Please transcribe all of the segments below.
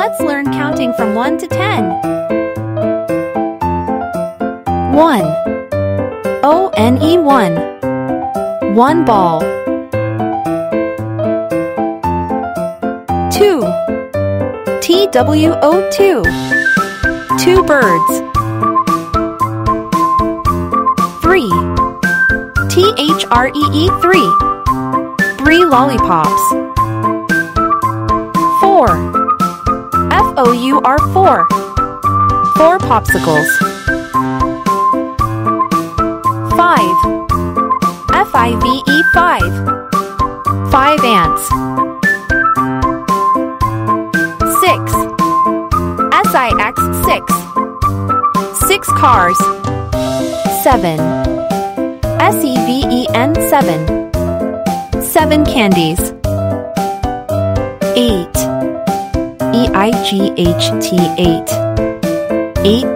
Let's learn counting from 1 to 10. 1. O-N-E 1. 1 ball. 2. T-W-O-2. 2 birds. 3. T-H-R-E-E 3. 3 lollipops. 4. F-O-U-R 4. 4 popsicles. 5. F-I-V-E 5. 5 ants. 6. S-I-X 6. 6 cars. 7. S-E-V-E-N 7. 7 candies. 8. E-I-G-H-T 8. 8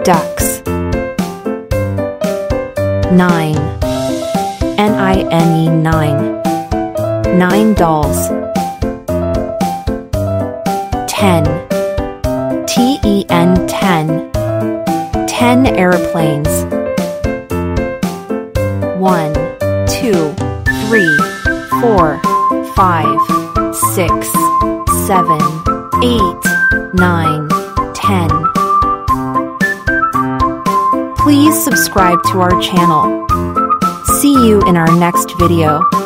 ducks. 9. N-I-N-E 9. 9 dolls. 10. T-E-N 10. 10 airplanes. 1, 2, 3, 4, 5, 6, 7, 8, 9, 10. Please subscribe to our channel. See you in our next video.